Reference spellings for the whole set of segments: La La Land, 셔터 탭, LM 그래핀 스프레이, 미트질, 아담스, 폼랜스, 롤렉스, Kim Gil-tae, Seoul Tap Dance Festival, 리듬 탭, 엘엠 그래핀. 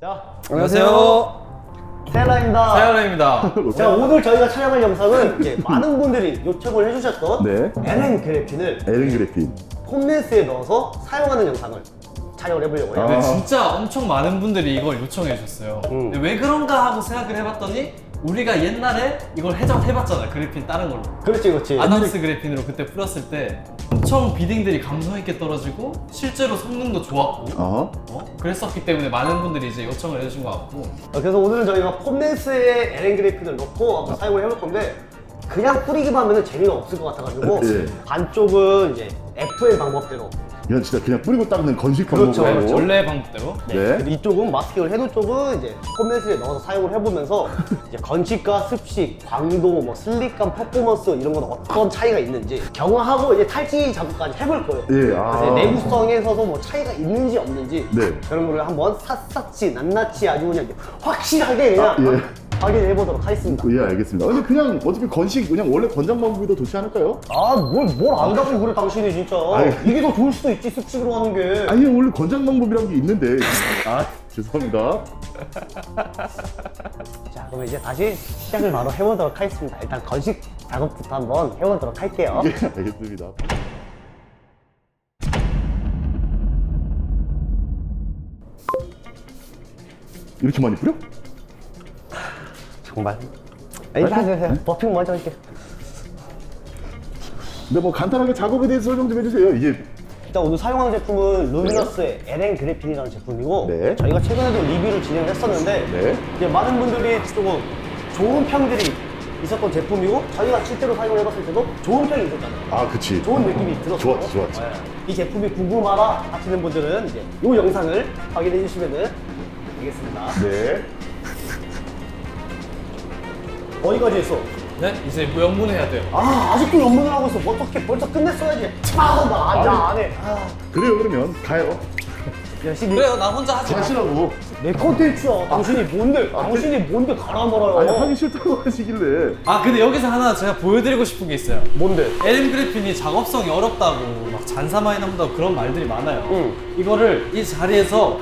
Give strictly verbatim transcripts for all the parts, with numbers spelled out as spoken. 자, 안녕하세요. 사연라입니다. 사연라입니다. 자, 오늘 저희가 촬영할 영상은 이제 많은 분들이 요청을 해주셨던 네. 엘엠 그래핀을 엘엠 그래핀 폼랜스에 넣어서 사용하는 영상을 촬영을 해보려고 해요. 아. 근데 진짜 엄청 많은 분들이 이걸 요청해 주셨어요. 음. 왜 그런가 하고 생각을 해봤더니 우리가 옛날에 이걸 해적해봤잖아. 그래핀 다른 걸로. 그렇지 그렇지. 아담스 그래핀으로 그때 뿌렸을 때 엄청 비딩들이 감성있게 떨어지고 실제로 성능도 좋았고 어? 어? 그랬었기 때문에 많은 분들이 이제 요청을 해주신 것 같고 어, 그래서 오늘은 저희가 폼랜스에 엘엠 그래핀을 넣고 한번 사용을 해볼 건데 그냥 뿌리기만 하면 재미가 없을 것 같아가지고 네. 반쪽은 이제 에프엠 방법대로 이건 진짜 그냥 뿌리고 닦는 건식 그렇죠, 방법으로 그렇죠. 원래 방법대로 네. 네. 이쪽은 마스킹을 해놓은 쪽은 이제 폼랜스에 넣어서 사용을 해보면서 이제 건식과 습식, 광도, 뭐 슬립감, 퍼포먼스 이런 건 어떤 차이가 있는지 경화하고 이제 탈지 작업까지 해볼 거예요. 예, 아. 그래서 내구성에 있어서 뭐 차이가 있는지 없는지 네. 그런 거를 한번 샅샅이 낱낱이 아주 그냥 확실하게 그냥 아, 예. 확인해 보도록 하겠습니다. 예, 알겠습니다. 근데 그냥 어차피 건식 그냥 원래 권장 방법이 더 좋지 않을까요? 아, 뭘 뭘 안다고 그래 당신이 진짜. 아니, 이게 더 좋을 수도 있지 습식으로 하는 게. 아니 원래 권장 방법이란 게 있는데. 아 죄송합니다. 자 그럼 이제 다시 시작을 바로 해보도록 하겠습니다. 일단 건식 작업부터 한번 해보도록 할게요. 예, 알겠습니다. 이렇게 많이 뿌려? 정말 일단 버핑 먼저 할게요. 근데 뭐 간단하게 작업에 대해서 설명 좀 해주세요. 이게 일단 오늘 사용하는 제품은 루미너스의 네. 엘엠 그래핀이라는 제품이고 네. 저희가 최근에도 리뷰를 진행을 했었는데 네. 이제 많은 분들이 조금 좋은 평들이 있었던 제품이고 저희가 실제로 사용을 해봤을 때도 좋은 평이 있었잖아요. 아 그치. 좋은 어, 느낌이 들었어요. 좋았지 좋았지. 네. 이 제품이 궁금하다 하시는 분들은 이제 이 영상을 확인해 주시면 되겠습니다. 네. 어디까지 했어? 네? 이제 뭐 염분해야 돼요. 아, 아직도 염분을 하고 있어. 어떻게 벌써 끝냈어야지. 아, 나, 나 안 해. 아. 그래요, 그러면. 가요. 열심히. 그래요, 나 혼자 하지 마시라고. 내 컨텐츠야. 당신이 뭔데, 아, 당신이 뭔데 가라 말아요. 아니, 하기 싫다고 하시길래. 아, 근데 여기서 하나 제가 보여드리고 싶은 게 있어요. 뭔데? 엘엠 그래핀이 작업성이 어렵다고, 막 잔사마이 남다고 그런 말들이 많아요. 응. 이거를 이 자리에서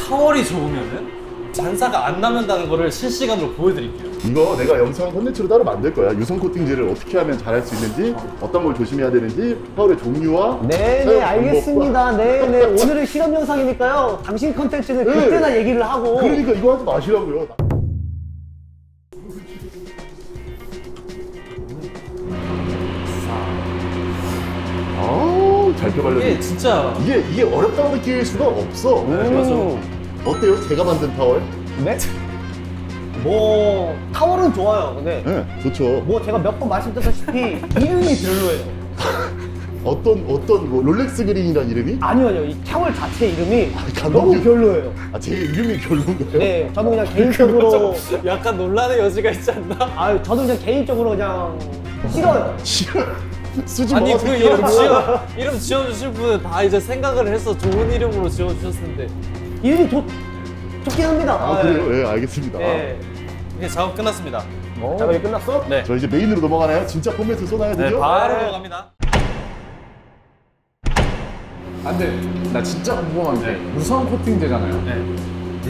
타월이 좋으면은? 잔사가 안 남는다는 거를 실시간으로 보여드릴게요. 이거 내가 영상 콘텐츠로 따로 만들 거야. 유성 코팅제를 어떻게 하면 잘할 수 있는지 어떤 걸 조심해야 되는지 타월의 종류와 네네 알겠습니다. 네네 오늘은 실험 영상이니까요. 당신 콘텐츠는 네. 그때나 얘기를 하고 그러니까 이거 하지 마시라고요. 아우 잘 펴발려. 이게 진짜 이게, 이게 어렵다고 느낄 수가 없어. 음. 맞아. 어때요? 제가 만든 타월? 네? 뭐... 타월은 좋아요. 근데 네, 좋죠. 뭐 제가 몇 번 말씀드렸다시피 이름이 별로예요. 어떤 어떤 뭐 롤렉스 그린이란 이름이? 아니요 아니요. 이 타월 자체 이름이 아, 감독... 너무 별로예요. 아, 제 이름이 별로인가요? 네. 저는 그냥 개인적으로 약간 논란의 여지가 있지 않나? 아, 저는 그냥 개인적으로 그냥 싫어요. 싫어요? 수지 아니 그 이름 지어 이름 지어주실 분은 다 이제 생각을 해서 좋은 이름으로 지어주셨는데 이름이 좋, 좋긴 합니다. 아, 아 그래요? 예, 네, 알겠습니다. 네. 이제 작업 끝났습니다. 오. 작업이 끝났어? 네. 저 이제 메인으로 넘어가나요? 진짜 폼랜스 쏘나요? 네, 바로 넘어갑니다. 안 돼. 나 진짜 궁금한 게 네. 유성 코팅제잖아요. 네.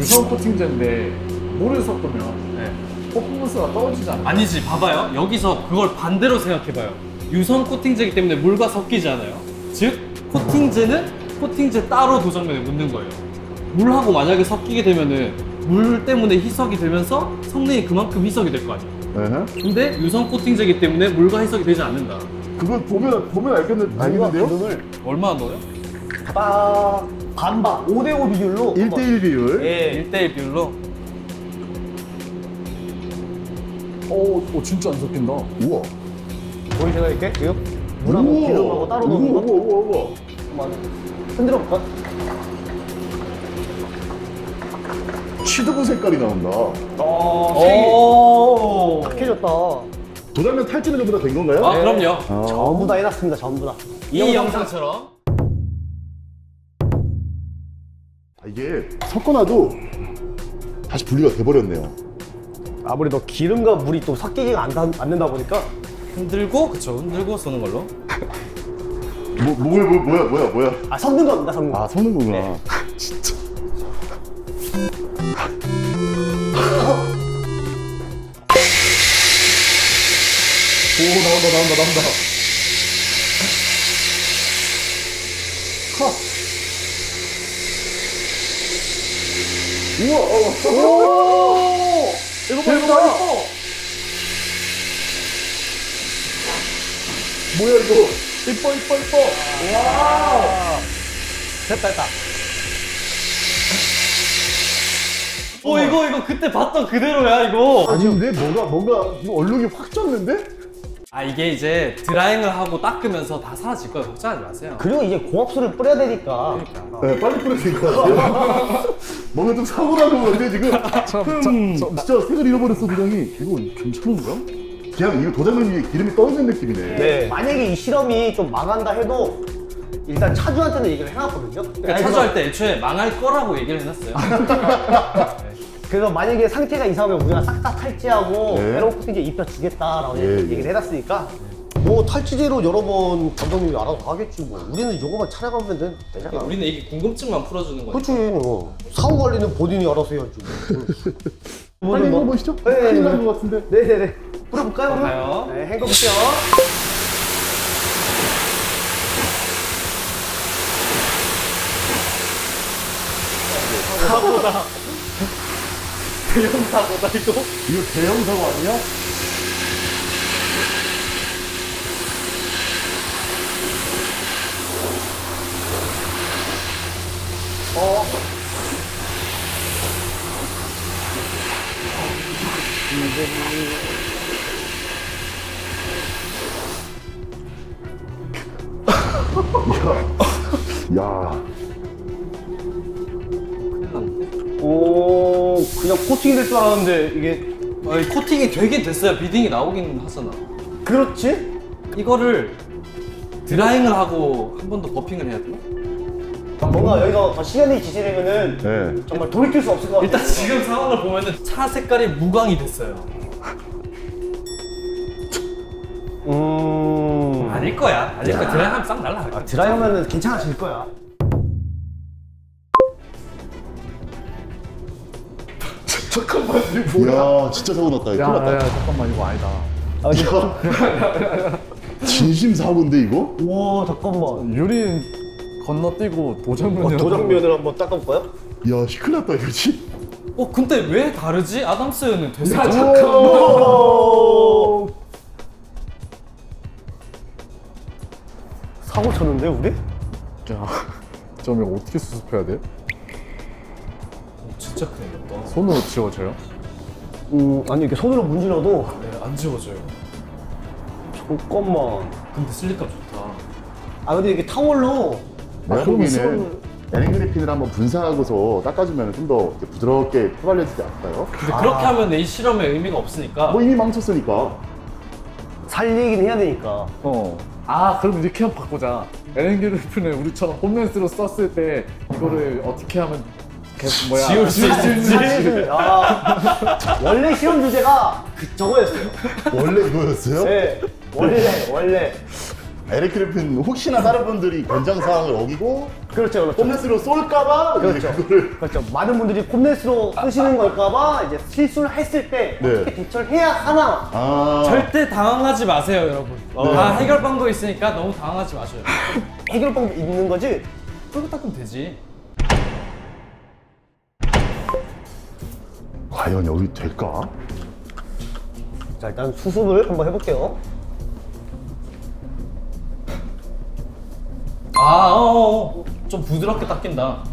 유성 코팅제인데 물을 섞으면 네. 퍼포먼스가 떨어지잖아요. 아니지, 봐봐요. 여기서 그걸 반대로 생각해봐요. 유성 코팅제이기 때문에 물과 섞이지 않아요. 즉, 코팅제는 코팅제 따로 도장면에 묻는 거예요. 물하고 만약에 섞이게 되면은 물 때문에 희석이 되면서 성능이 그만큼 희석이 될 거 아니에요. 에헤. 근데 유성 코팅제이기 때문에 물과 희석이 되지 않는다. 그걸 보면, 보면 알겠는, 알겠는데요? 기준을 얼마나 넣어요? 딱 반반, 오 대 오 비율로. 일 대 일 비율. 예, 일 대 일 비율로. 오, 오, 진짜 안 섞인다. 우와. 보이시나요? 이렇게? 이거? 물하고 기름하고 따로 넣는 거? 우와 우와 우와 맞아. 흔들어 볼까? 취두부 색깔이 나온다. 아 색이 탁해졌다. 도장면 탈지는 전부 다 된 건가요? 아 네. 그럼요. 아. 전부 다 해놨습니다. 전부 다. 이, 이 영상처럼 아, 이게 섞어놔도 다시 분리가 돼버렸네요. 아무래도 기름과 물이 또 섞이지가 않는다 보니까 흔들고, 그쵸, 흔들고 쏘는 걸로. 뭐, 뭐, 뭐, 뭐야, 뭐야, 뭐야. 아, 섞는 겁니다, 섞는 거. 아, 섞는 거구나. 네. 진짜. 나온다 나온다 나온다. 컷. 우와. 오. 이거 봐 이거 봐. 뭐야 이거? 이뻐 이뻐 이뻐. 와우. 됐다 됐다. 오 이거 이거 그때 봤던 그대로야 이거. 아닌데 뭔가 뭔가 얼룩이 확 졌는데? 아 이게 이제 드라잉을 하고 닦으면서 다 사라질 거예요. 걱정하지 마세요. 그리고 이제 고압수를 뿌려야 되니까. 그러니까. 네, 빨리 뿌려야 되니까. 뭔가 좀 사고 나는 건데 지금. 참, 진짜 색을 잃어버렸어 도장이. 이거 괜찮은 거야? 그냥 이거 도장면 위에 기름이 떨어지는 느낌이네. 네. 만약에 이 실험이 좀 망한다 해도 일단 차주한테는 얘기를 해놨거든요. 그러니까 차주할 때 애초에 망할 거라고 얘기를 해놨어요. 네. 그래서 만약에 상태가 이상하면 우리가 싹 다 탈취하고 에어코팅제 네. 입혀주겠다라고 네. 얘기를 해놨으니까 네. 뭐 탈취제로 여러 번 감독님이 알아서 하겠지 뭐. 우리는 요거만 찾아가면 되잖아. 우리는 이게 궁금증만 풀어주는 거야. 그치 뭐. 사후 관리는 본인이 알아서 해야지 뭐. 한번 뭐. 보시죠. 네, 큰일 난 것 같은데. 네네네. 뿌려볼까요? 가요. 네, 헹궈볼게요. 사고다. 대형 사고다 이거? 이거 대형 사고 아니야? 어? 야, 야. 오, 그냥 코팅이 될 줄 알았는데 이게 아니, 코팅이 되긴 됐어요. 비딩이 나오긴 하잖아. 그렇지? 이거를 드라잉을 하고 한 번 더 버핑을 해야 되나? 아, 뭔가 여기가 시간이 지지되면은 네. 정말 돌이킬 수 없을 것 같아. 일단 지금 상황을 보면은 차 색깔이 무광이 됐어요. 음... 아닐 거야. 아닐 거야. 드라잉하면 싹 날라가. 아, 드라잉하면은 괜찮아질 거야. 잠깐만 이거 뭐야? 야, 진짜 사고 났다. 야, 났다. 야, 잠깐만 이거 아니다. 아, 이거 진심 사고인데 이거? 와 잠깐만 유리 건너뛰고 도장면을 어, 도장면을 한번 닦아볼까요? 야 시큰났다 이거지? 어 근데 왜 다르지? 아담스는 됐어. 야, 잠깐만 사고 쳤는데 우리? 야 점이 어떻게 수습해야 돼? 진짜 큰일났다. 손으로 지워져요? 음 아니 이렇게 손으로 문질러도 네, 안 지워져요. 잠깐만. 근데 슬립감 좋다. 아 근데 이게 타월로 나름이는 엘엠 그래핀을 한번 분사하고서 닦아주면 좀 더 부드럽게 펴발려지지 않을까요? 근데 아. 그렇게 하면 이 실험의 의미가 없으니까. 뭐 이미 망쳤으니까. 살리긴 해야 되니까. 어. 아 그럼 이렇게 한번 바꾸자. 엘엠 그래핀을 우리처럼 폼랜스로 썼을 때 이거를 음. 어떻게 하면 뭐야? 지울 수 있을지. 아, 원래 실험 주제가 그 저거였어요. 원래 이거였어요? 네. 원래 원래. 엘엠 그래핀 혹시나 다른 분들이 권장 사항을 어기고 그렇죠, 그렇죠. 폼랜스로 쏠까봐 그렇죠. 그거를... 그렇죠. 많은 분들이 폼랜스로 쓰시는 걸까봐 이제 실수를 했을 때 네. 어떻게 대처를 해야 하나. 아... 절대 당황하지 마세요, 여러분. 어. 네. 다 해결 방법 있으니까 너무 당황하지 마세요. 해결 방법 있는 거지? 그거 닦으면 되지. 과연 여기 될까? 자 일단 수습을 한번 해볼게요. 아, 어어, 좀 부드럽게 닦인다.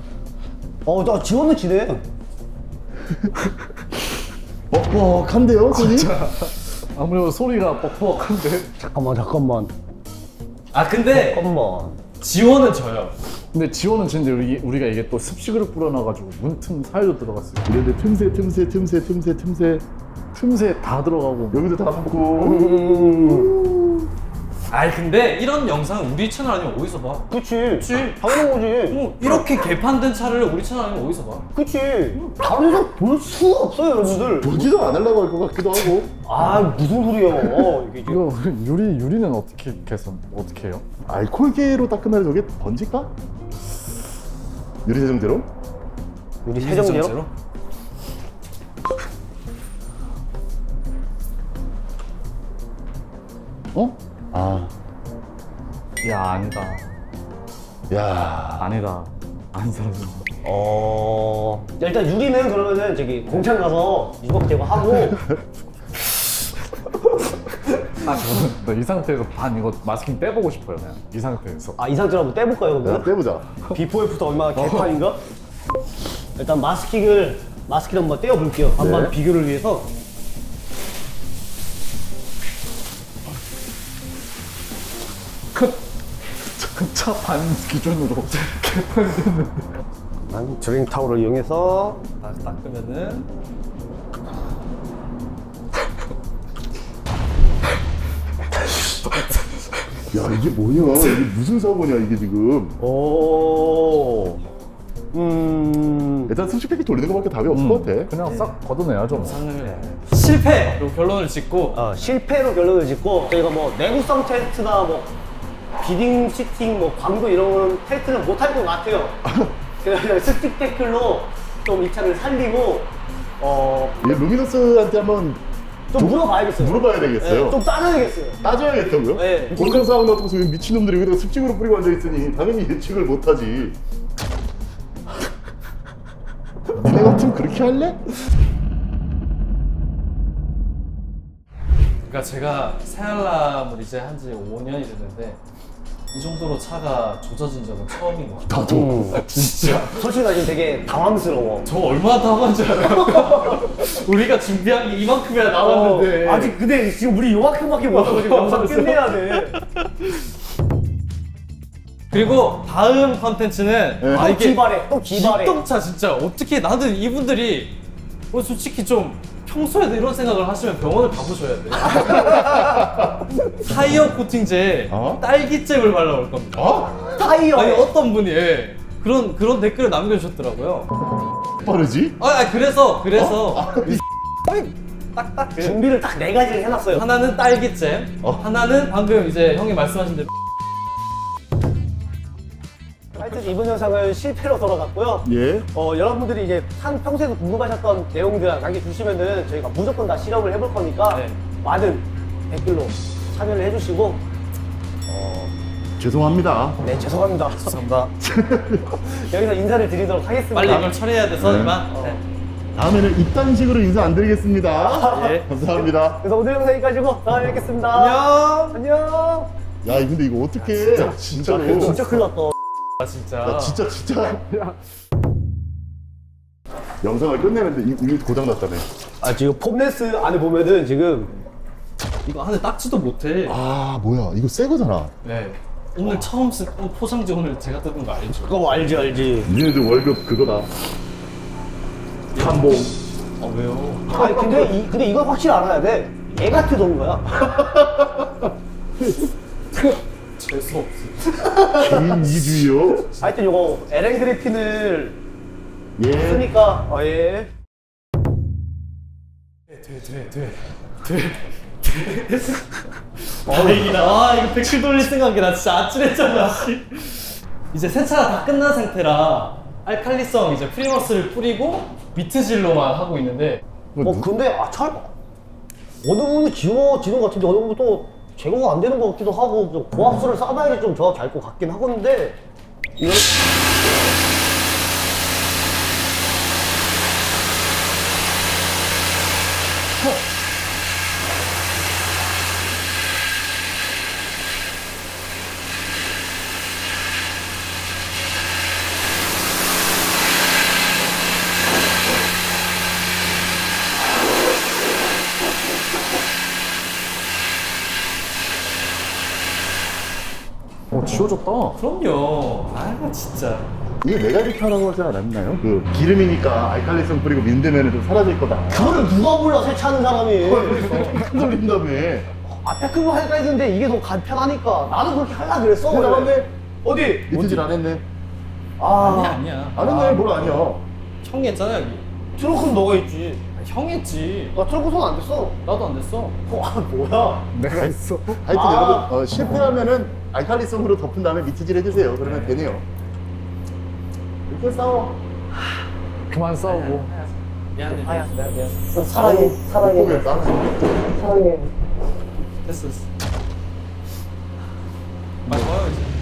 어, 나 지원은 지네. 어, 와, 간데요, 소리? 아무래도 소리가 뻑뻑한데. 잠깐만, 잠깐만. 아, 근데 잠깐만. 지원은 져요. 근데 지호는 진짜 우리, 우리가 이게 또 습식으로 불어나가지고 문틈 사이로 들어갔어요. 근데 틈새, 틈새, 틈새, 틈새, 틈새, 틈새 다 들어가고 여기도 다 담고. 아이 근데 이런 영상 우리 채널 아니면 어디서 봐? 그치. 그치. 당연한 거지. 어, 이렇게 개판된 차를 우리 채널 아니면 어디서 봐? 그치. 다른 데서 볼 수가 없어요, 여러분들. 보지도 않으려고 할 것 같기도 하고. 아 무슨 소리야? 이게 이거 유리 유리는 어떻게 개선? 어떻게 해요? 알코올계로 닦으면 저게 번질까? 유리세정제로? 유리 세정제로? 어? 아. 야, 아니다. 야. 아니다. 안 사라져. 어. 야, 일단 유리는 그러면은 저기 공창 가서 유박 제거하고. 아, 저는 이 상태에서 반 이거 마스킹 떼보고 싶어요, 그냥. 이 상태에서. 아, 이 상태로 한번 떼볼까요, 그러면? 야, 떼보자. 비포 애프터 얼마나 개판인가? 어. 일단 마스킹을, 마스킹을 한번 떼어볼게요. 반반 네. 비교를 위해서. 차 반 기준으로 개판됐는데. 난 드링 타월을 이용해서 다시 닦으면은 야, 이게 뭐냐? 이게 무슨 사고냐, 이게 지금? 오. 음. 일단 수십팩이 돌리는 것밖에 답이 없을 음. 것 같아. 그냥 싹 걷어내야 좀. 네. 실패! 로 결론을 짓고. 어, 실패로 결론을 짓고. 저희가 뭐 내구성 테스트나 뭐 비딩 시팅 뭐 광고 이런 테스트는 못할 것 같아요. 그래서 스틱 태클로 좀 이 차를 살리고. 어. 예, 루미너스한테 한번 좀 물어봐야겠어요. 물어봐야 되겠어요. 네, 좀 따져야겠어요. 따져야겠다고요? 네. 공장 사운드 같은 곳에 미친놈들이 여기다가 습식으로 뿌리고 앉아있으니 당연히 예측을 못하지. 니네 같으면 그렇게 할래? 그러니까 제가 새알람을 이제 한지 오 년이 됐는데 이 정도로 차가 조져진 적은 처음인 것 같아요. 나도. 아, 진짜. 솔직히 나 지금 되게 당황스러워. 저 얼마나 당황한지 알아요? 우리가 준비한 게 이만큼이나 남았는데. 어, 아직 근데 지금 우리 요만큼밖에 못하고 지금 영상 끝내야 돼. 그리고 다음 컨텐츠는 네. 아, 또 이게 기발해. 또 기발해. 기똥차 진짜. 어떻게 나는 이분들이 뭐 솔직히 좀 평소에도 이런 생각을 하시면 병원을 가보셔야 돼요. 타이어 코팅제에 어? 딸기잼을 발라올 겁니다. 어? 타이어? 아니 어떤 분이 예. 그런 그런 댓글을 남겨주셨더라고요. 빠르지? 아, 아 그래서 그래서 어? 아, 딱딱 그 준비를 딱 네 가지를 해놨어요. 하나는 딸기잼, 어? 하나는 방금 이제 형이 말씀하신 대로. 하여튼 이번 영상은 실패로 돌아갔고요. 예. 어, 여러분들이 이제 한 평소에도 궁금하셨던 내용들 남겨주시면은 저희가 무조건 다 실험을 해볼 거니까 네. 많은 댓글로 참여를 해주시고 어... 죄송합니다. 네, 죄송합니다. 죄송합니다. 여기서 인사를 드리도록 하겠습니다. 빨리 이걸 처리해야 돼서 네. 이만. 어. 네. 다음에는 입단식으로 인사 안 드리겠습니다. 예. 감사합니다. 그래서 오늘 영상 여기까지고 다음에 뵙겠습니다. 안녕. 안녕. 야, 근데 이거 어떡해. 진짜, 진짜로. 진짜 큰일 났다. 아, 진짜. 나 진짜 진짜 영상을 끝내는데 이게 고장났다네. 아 지금 폼랜스 안에 보면은 지금 이거 안에 닦지도 못해. 아 뭐야 이거 새 거잖아. 네 오늘 와. 처음 쓴 포장지 오늘 제가 뜯은 거 알죠? 그거 알지 알지. 니네들 월급 그거다. 한봉. 아 왜요? 아 근데 이 근데 이건 확실히 알아야 돼. 얘가 뜯은 거야. 재수 없어. 개인 이주요? 하여튼 요거 엘엠 그래핀을 예. 쓰니까 아 예. 돼, 돼, 돼, 돼, 돼. 다행이다. 아 이거 백킬 돌릴 생각이 나 진짜 아찔했잖아. 이제 세차가 다 끝난 상태라 알칼리성 이제 프리머스를 뿌리고 미트질로만 하고 있는데. 어 뭐, 근데 아 잘 어느 부분이 지워지는 것 같은데 어느 부분 또. 제거가 안 되는 것 같기도 하고 좀 고압수를 쌓아봐야지 좀 저가 잘 것 같긴 하건데 이거 지워졌다. 그럼요. 아이고 진짜. 이게 메가리타라고 하지 않았나요? 그 기름이니까 알칼리성 뿌리고 민대면은 좀 사라질 거다. 그거를 누가 몰라 세차하는 사람이. 큰 돌린다며. 앞에 그거 할까 했는데 이게 더 간편하니까 나도 그렇게 하려 그랬어. 그래. 그래. 어디? 뭔지 안 했네. 아. 아니야 아니야. 안 했네. 아, 뭘 아니야. 형이 했잖아 여기. 트렁크는 너가 했지. 형 했지. 나 트렁크 손 안 됐어. 나도 안 됐어. 어, 아 뭐야. 내가 했어. 하여튼 아. 여러분 어, 실패하면은 알칼리성으로 덮은 다음에 미트질 해주세요. 그러면 네. 되네요. 이렇게 싸워. 그만 싸우고. 미안해. 아야, 미안해. 사랑해, 사랑해. 사랑해. 됐어, 됐어. 맞아요, 이제.